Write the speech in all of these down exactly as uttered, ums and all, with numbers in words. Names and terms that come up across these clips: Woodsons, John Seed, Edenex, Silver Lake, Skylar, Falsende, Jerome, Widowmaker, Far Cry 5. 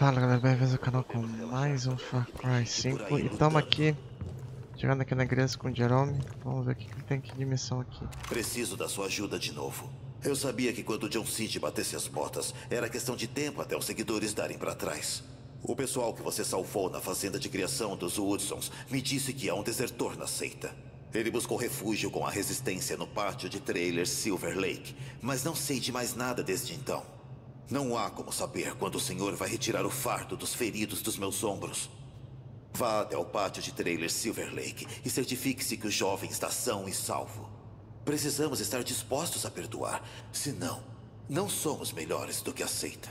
Fala galera, bem-vindos ao canal com mais um Far Cry cinco. E estamos aqui, chegando aqui na igreja com o Jerome. Vamos ver o que tem aqui de missão aqui. Preciso da sua ajuda de novo. Eu sabia que quando John Seed batesse as botas, era questão de tempo até os seguidores darem para trás. O pessoal que você salvou na fazenda de criação dos Woodsons me disse que há um desertor na seita. Ele buscou refúgio com a resistência no pátio de trailers Silver Lake, mas não sei de mais nada desde então. Não há como saber quando o senhor vai retirar o fardo dos feridos dos meus ombros. Vá até o pátio de trailers Silver Lake e certifique-se que o jovem está são e salvo. Precisamos estar dispostos a perdoar, senão, não somos melhores do que a seita.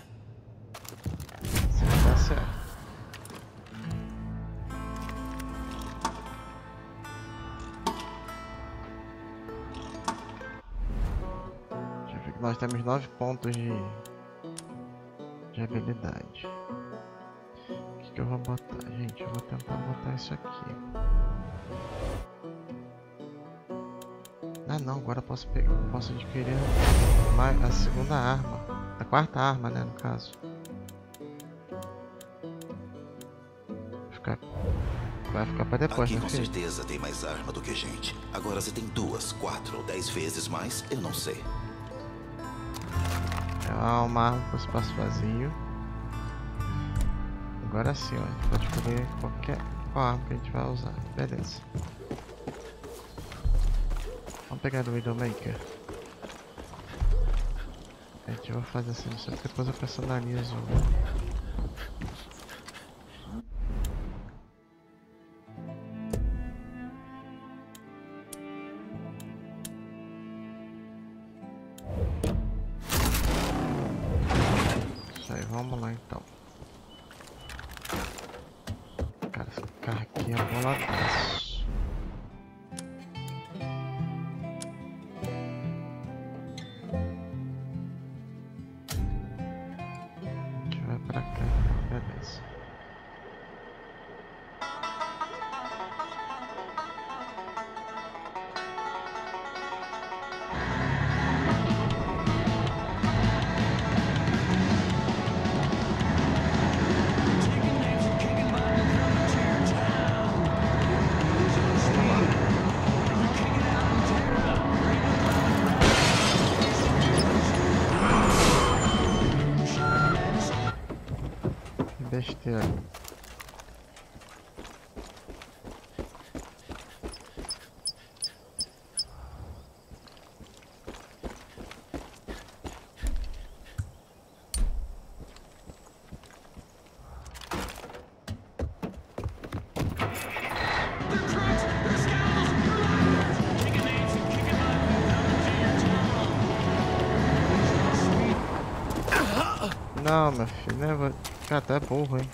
Tá certo. Deixa eu ver que nós temos nove pontos de... de habilidade. O que, que eu vou botar, gente? Eu vou tentar botar isso aqui. Ah não, agora eu posso pegar, posso adquirir mais a segunda arma, a quarta arma, né, no caso. Vai ficar, vai ficar para depois. Aqui, com certeza tem mais arma do que gente. Agora você tem duas, quatro ou dez vezes mais, eu não sei. Ah, uma arma para o espaço vazio. Agora sim, ó, a gente pode escolher qualquer qual arma que a gente vai usar. Beleza. Vamos pegar do Widowmaker. A gente vai fazer assim, só que depois eu personalizo. Vamos lá então. Cara, esse carro aqui é boladaço. A gente vai pra cá, beleza. Besteira. Não, meu filho, né? Vou... Cara, tá burro, hein?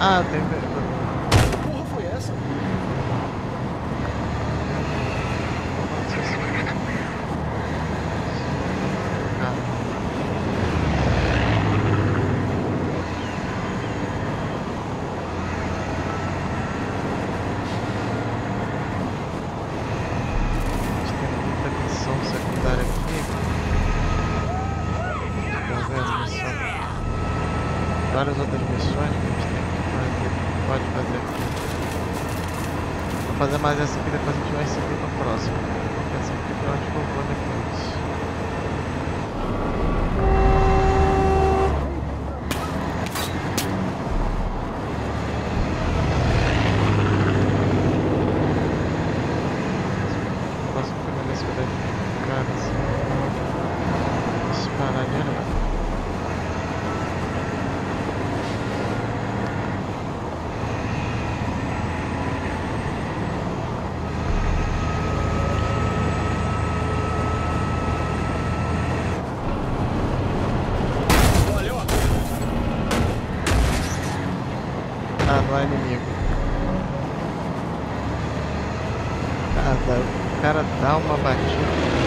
Ah, tem que porra foi essa? Fazer mais essa aqui, depois a gente vai seguir para o próximo. Essa aqui eu acho que eu vou depois. Vamos Ah, não é inimigo. Cara, o cara dá uma batida.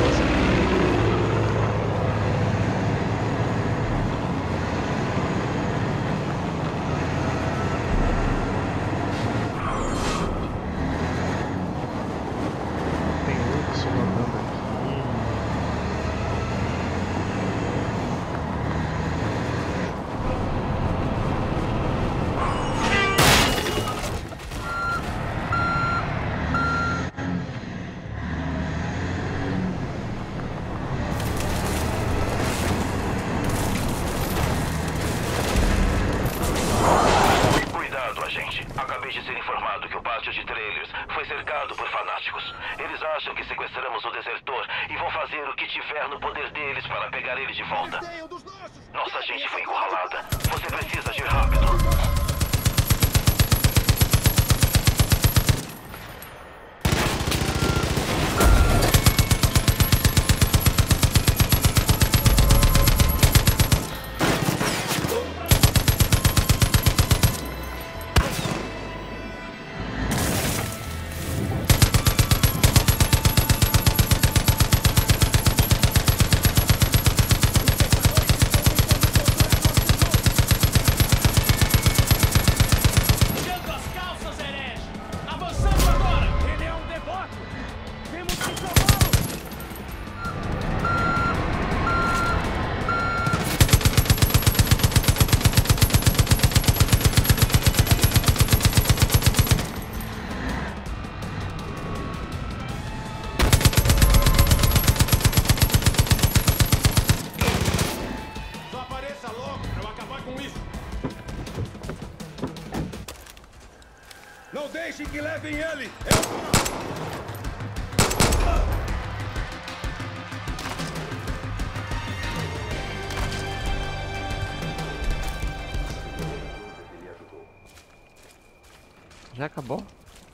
Já acabou?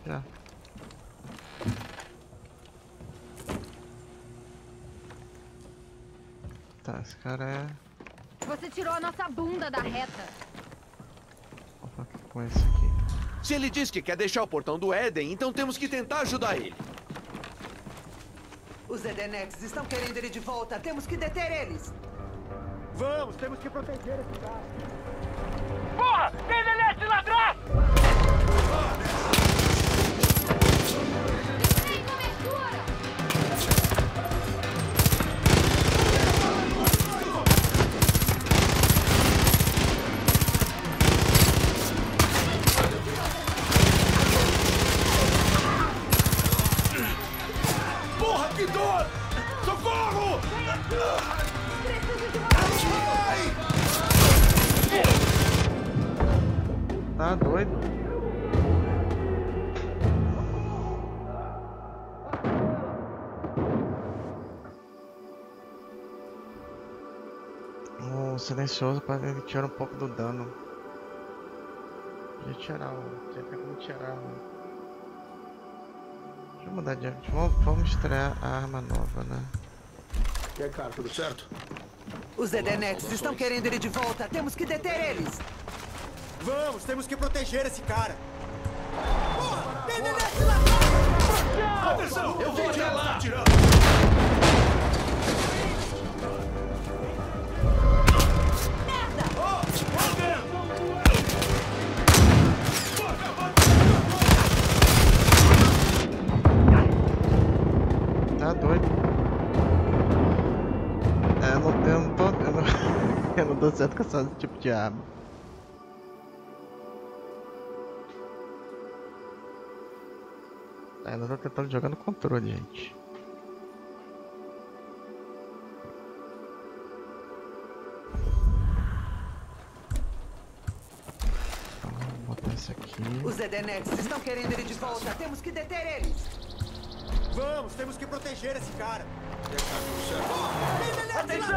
Já. Tá, esse cara é... Você tirou a nossa bunda da reta. Vou falar com esse aqui. Se ele diz que quer deixar o portão do Éden, então temos que tentar ajudar ele. Os Edenex estão querendo ele de volta. Temos que deter eles. Vamos, temos que proteger esse cara. Porra! Tem Edenex lá atrás! Tá doido? O silencioso para ele tirar um pouco do dano. Deixa eu tirar o. Já tem como tirar o. Deixa eu mudar de arma. Vamos, vamos estrear a arma nova, né? E aí, cara, tudo certo? Os Edenex estão querendo ele de volta. Temos que deter eles! Vamos, temos que proteger esse cara. Porra, tem Edenex lá atrás! Atenção, eu vou até lá! Merda! Tá doido? É, eu não, eu não tô... Eu não, eu não dou certo com esse tipo de arma. Ainda tô tentando jogar no controle, gente. Então, vamos botar isso aqui. Os Edenex estão querendo ele de volta. Temos que deter eles. Vamos, temos que proteger esse cara. Oh, Edenex!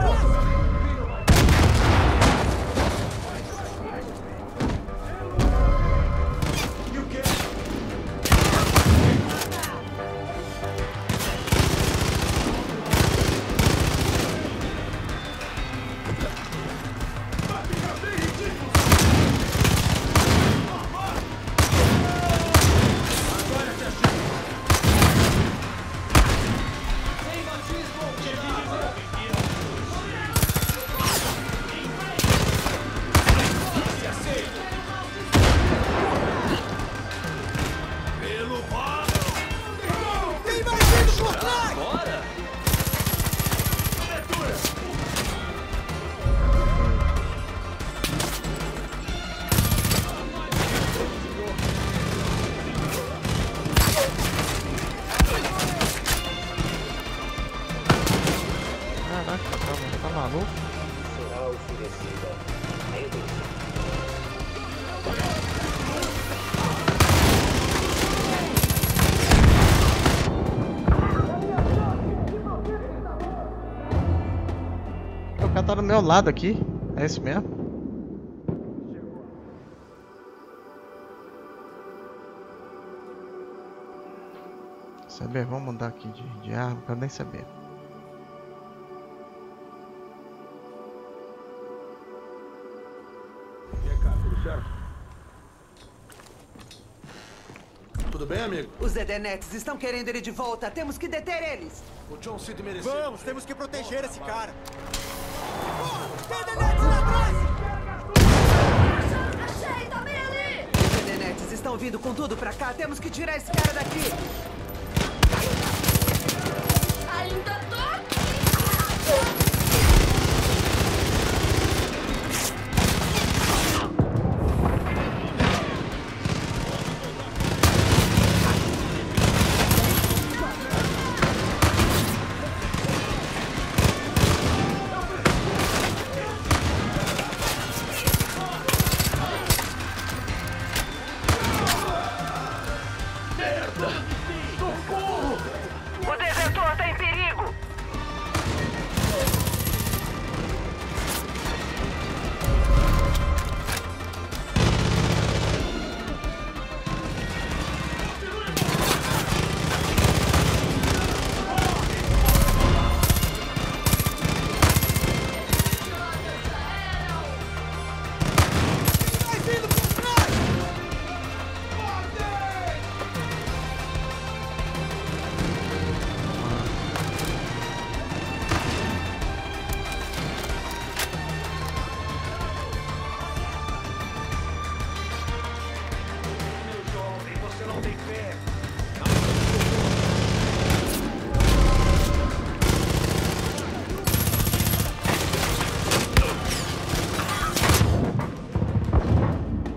do meu lado aqui. É isso mesmo? Saber, vamos mudar aqui de, de árvore pra nem saber. E aí, cara, tudo certo? Tudo bem, amigo? Os Edenex estão querendo ele de volta. Temos que deter eles. O John Seed mereceu. Vamos, temos que proteger esse cara. Porra, Edenex lá atrás! Achei, tô bem ali! Os Edenex estão vindo com tudo pra cá. Temos que tirar esse cara daqui. Ainda tô aqui!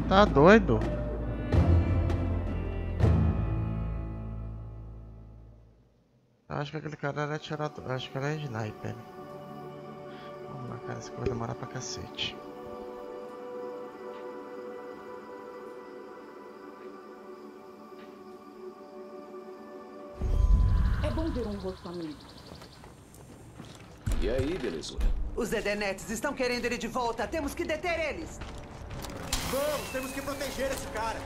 Tá doido? Acho que aquele cara era atirador. Acho que era sniper. Vamos lá, cara. Isso aqui vai demorar pra cacete. É bom ter um rosto amigo. E aí, beleza? Os Edenex estão querendo ele de volta. Temos que deter eles. Vamos, temos que proteger esse cara.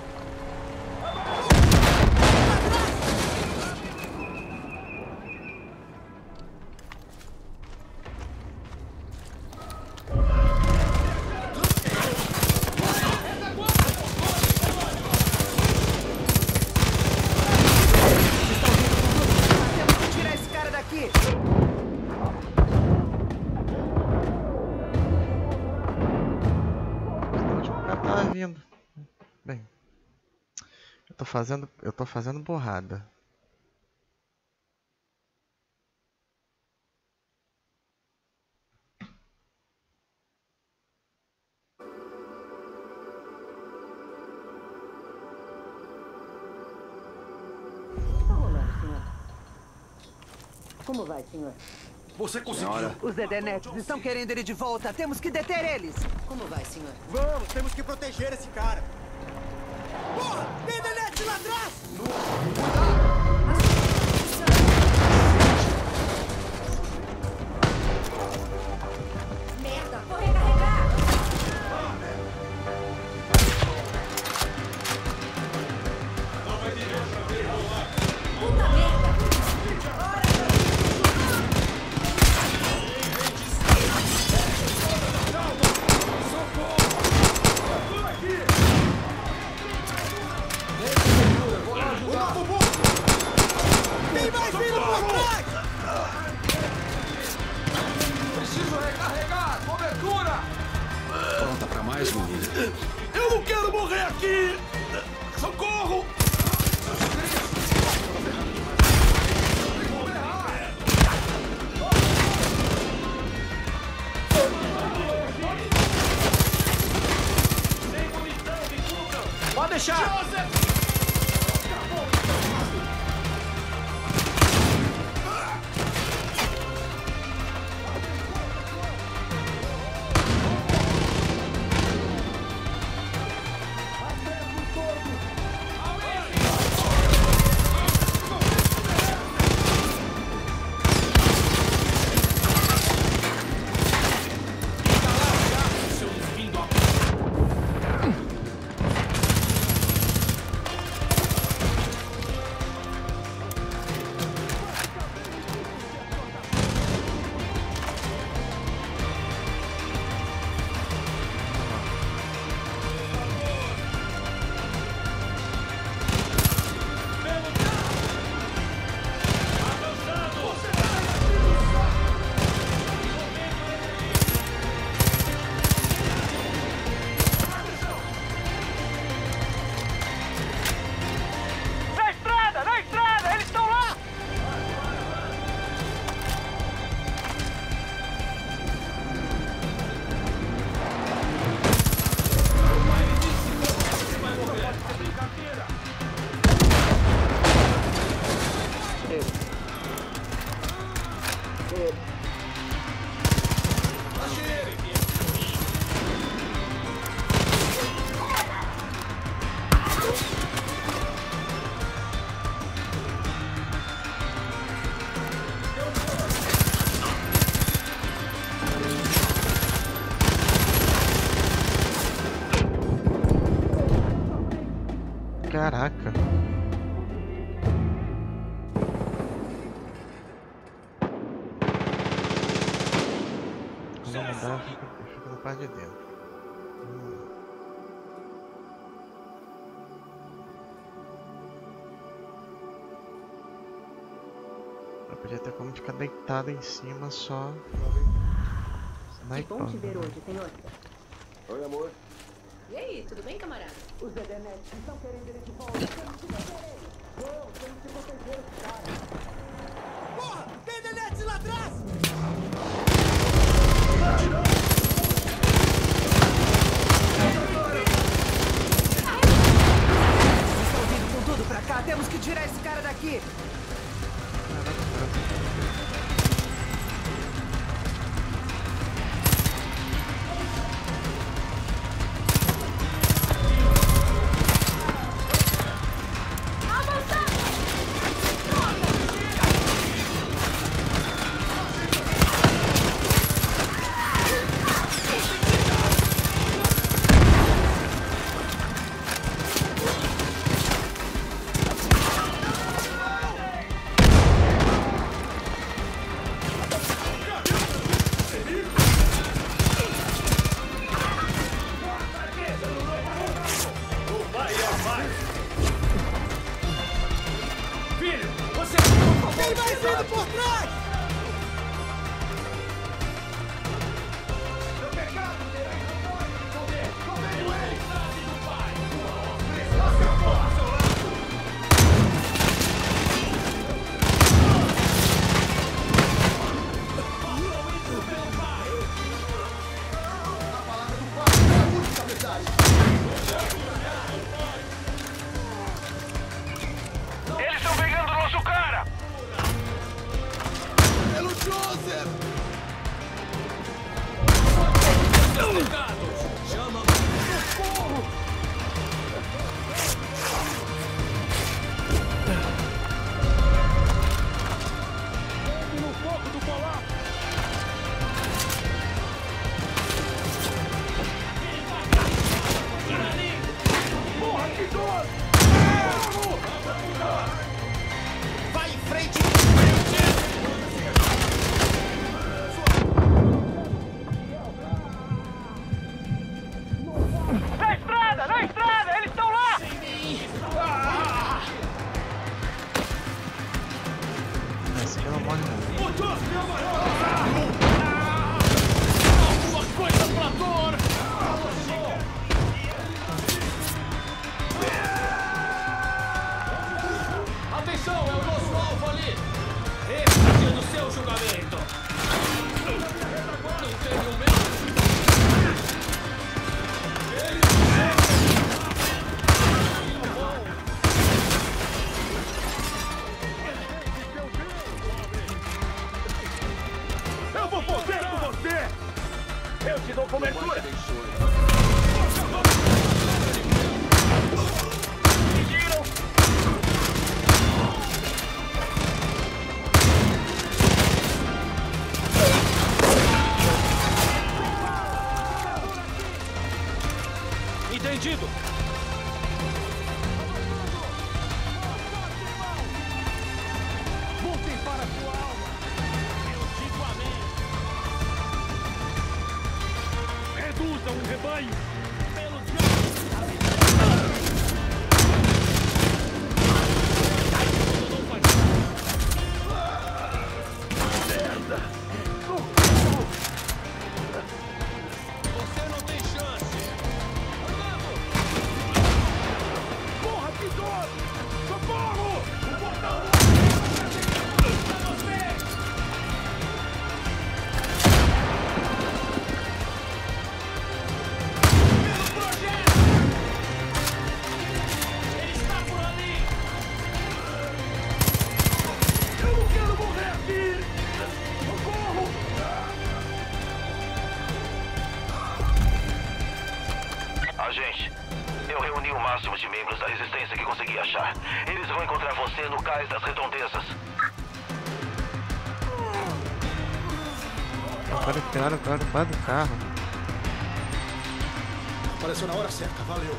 Fazendo, eu tô fazendo borrada. Como vai, senhor? Você conseguiu? Os Edenex estão querendo ele de volta. Temos que deter eles. Como vai, senhor? Vamos, temos que proteger esse cara. Porra! Edenex lá atrás! Merda! Vou recarregar! Não vai dirigir pra ver, vamos lá! Puta merda! Hora! Eu não quero morrer aqui! Socorro! Pode deixar! Caraca. Vamos andar, fica na parte de dentro. Eu podia ter como ficar deitado em cima só. Que bom te ver hoje, tem outra. Oi, amor. E aí, tudo bem, camarada? Os Edenex estão querendo ele de volta. Temos que proteger ele. Eu tenho que proteger os caras. Porra! Tem Edenex lá atrás! Eles estão vindo com tudo pra cá. Temos que tirar esse cara daqui. Tiraram o cara debaixo do carro. Apareceu na hora certa, valeu.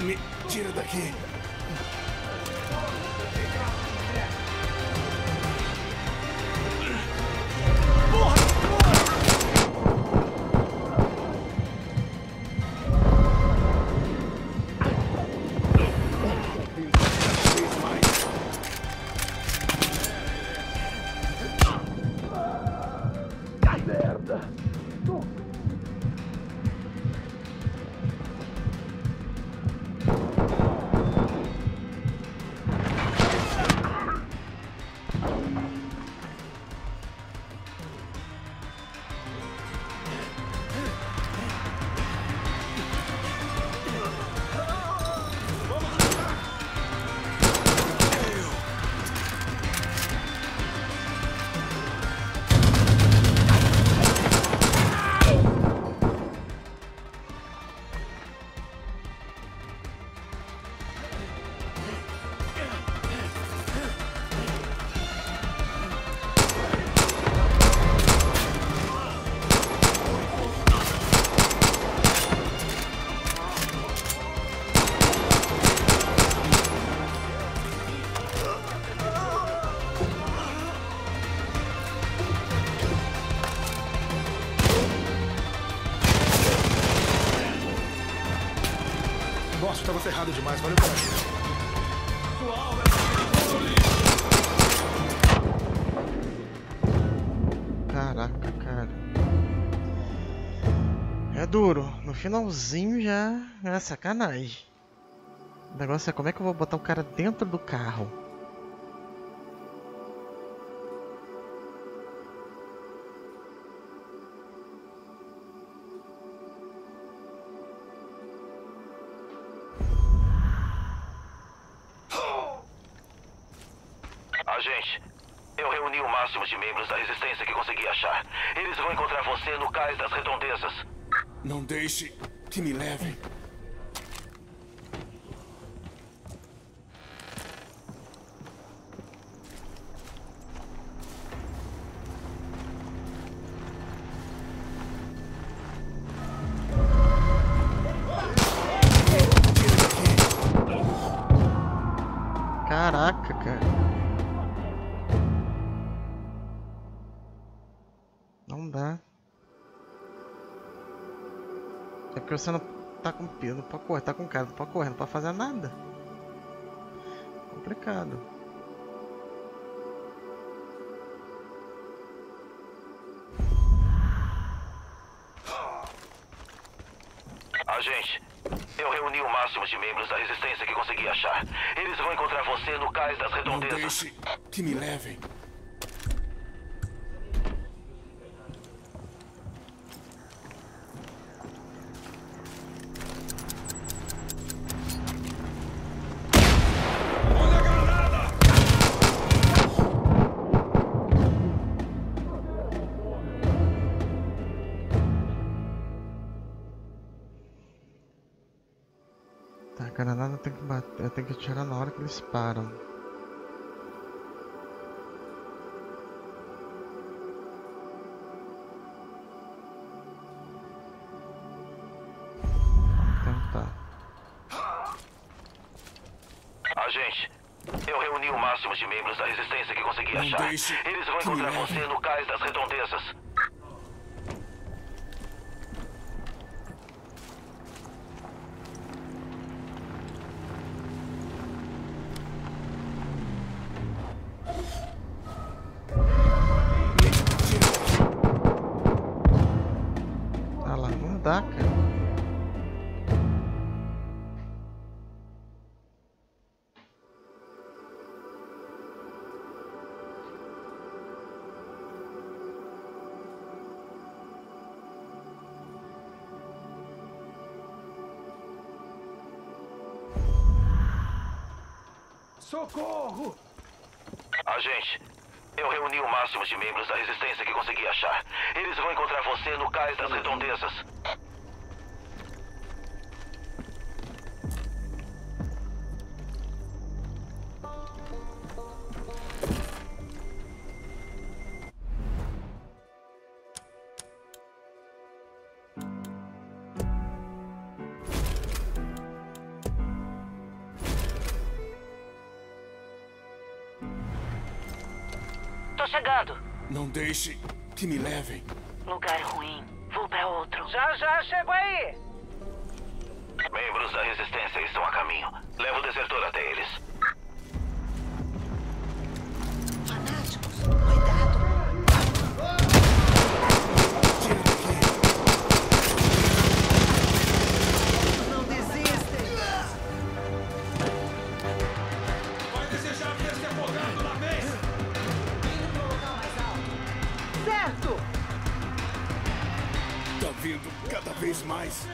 Me tira daqui. Errado demais, valeu pela ajuda. Caraca, cara. É duro. No finalzinho já é sacanagem. O negócio é como é que eu vou botar o cara dentro do carro. Deixe que me levem. Caraca, cara. Não dá. É porque você não tá com pelo, não pode correr, tá com cara, não pode correr, não pode fazer nada. Complicado. Agente, eu reuni o máximo de membros da resistência que consegui achar. Eles vão encontrar você no cais das redondezas. Não deixe que me levem. Tem que atirar na hora que eles param. Tentar. Agente, eu reuni o máximo de membros da resistência que consegui achar. Eles vão encontrar você no cais das redondezas. Socorro! Agente, eu reuni o máximo de membros da resistência que consegui achar. Eles vão encontrar você no cais das redondezas. chegando. Não deixe que me levem. Lugar ruim. Vou pra outro. Já, já, chego aí. Membros da resistência estão a caminho. Leva o desertor até eles. Fanáticos, cuidado. Cada vez mais.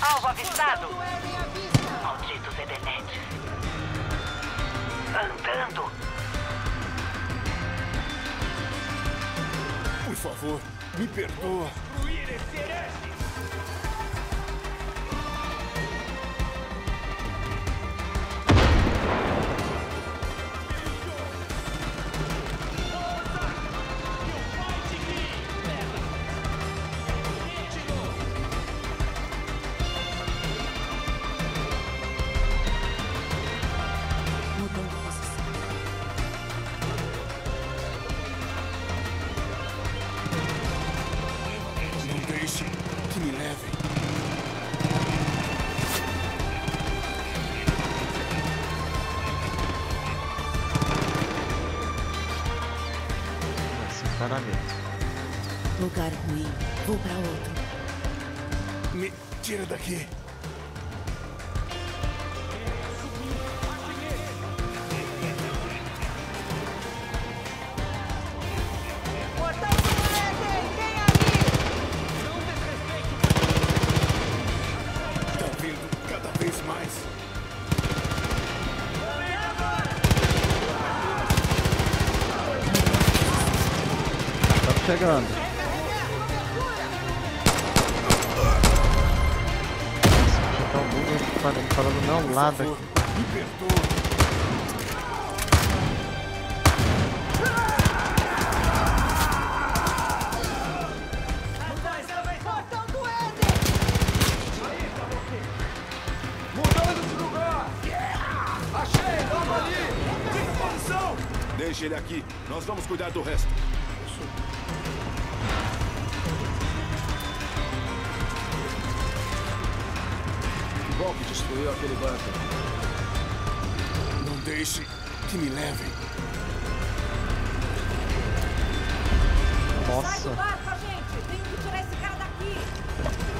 Alvo avistado. Malditos Edenex. Andando. Por favor, me perdoa. Lugar ruim. Vou pra outro. Me tira daqui. Chegando. Nossa, tá falando do meu lado aqui. Deixa ele aqui, nós vamos cuidar do resto. Que destruiu aquele barco. Não deixe que me levem. Nossa. Sai do barco, gente. Tem que tirar esse cara daqui.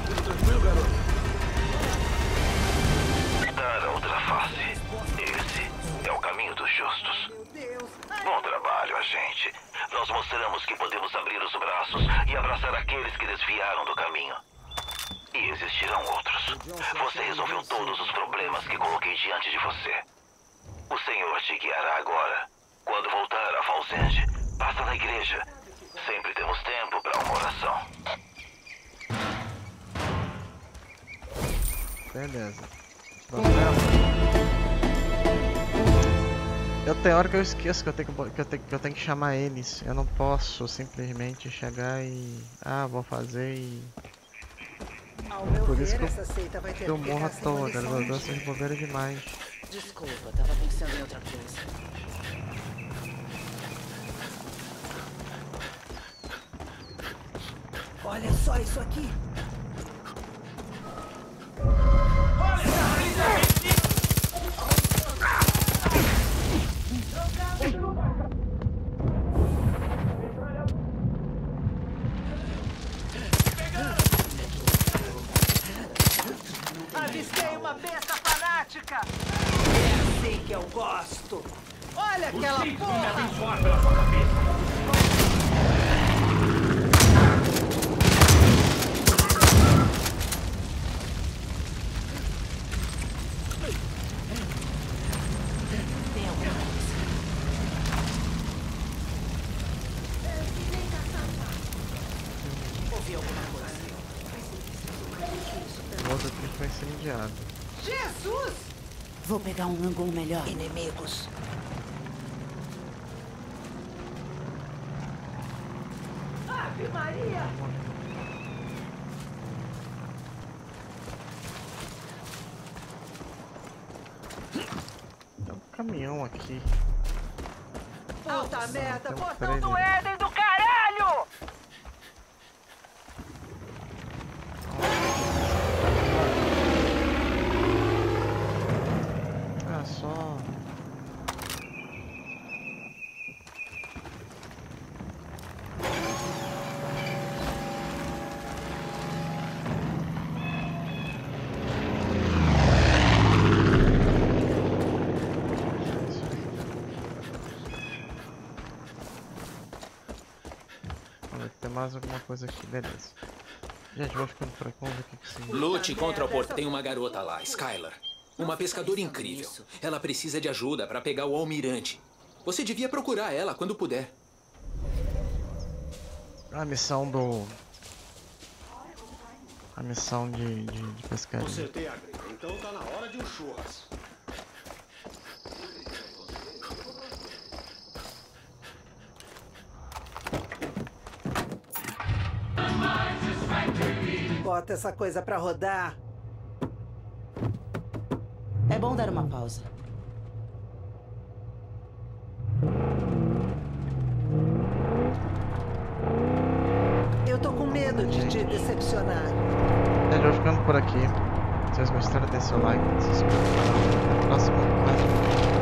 Tudo tranquilo, garoto? Dar a outra face. Esse é o caminho dos justos. Meu Deus. Bom trabalho, agente. Nós mostramos que podemos abrir os braços e abraçar aqueles que desviaram do caminho. E existirão outros. Você resolveu todos os problemas que coloquei diante de você. O Senhor te guiará agora. Quando voltar a Falsende, passa na igreja. Sempre temos tempo para uma oração. Beleza. Eu tem hora que eu esqueço que eu, tenho que, que, eu tenho, que eu tenho que chamar eles. Eu não posso simplesmente chegar e... Ah, vou fazer e... Ao meu Por ver, isso que eu, essa seita vai ter eu morro à toa, cara. Elas dançam de bobeira demais. Desculpa, tava pensando em outra coisa. Olha só isso aqui. Olha essa raiz aqui. Avistei uma besta fanática! É assim que eu gosto! Olha aquela porra! Vou me abençoar pela sua cabeça! Ouvi alguma coisa? Vai ser incendiado. Jesus! Vou pegar um ângulo melhor. Inimigos. Ave Maria! caminhão aqui. Nossa, alta merda, portão do Éden do caralho! Ah, só... mais alguma coisa aqui, beleza. Gente, vou ficando por aqui, vamos ver o que sim. Lute contra o portão. Tem uma garota lá, Skylar. Uma pescadora incrível. Ela precisa de ajuda para pegar o almirante. Você devia procurar ela quando puder. A missão do... A missão de, de, de pescaria. Acertei a grelha, então tá na hora de um churras. Bota essa coisa pra rodar. É bom dar uma pausa. Eu tô com medo de te decepcionar. Eu vou ficando por aqui. Se vocês gostaram, deixa o like. Se inscreva no canal. Até a próxima.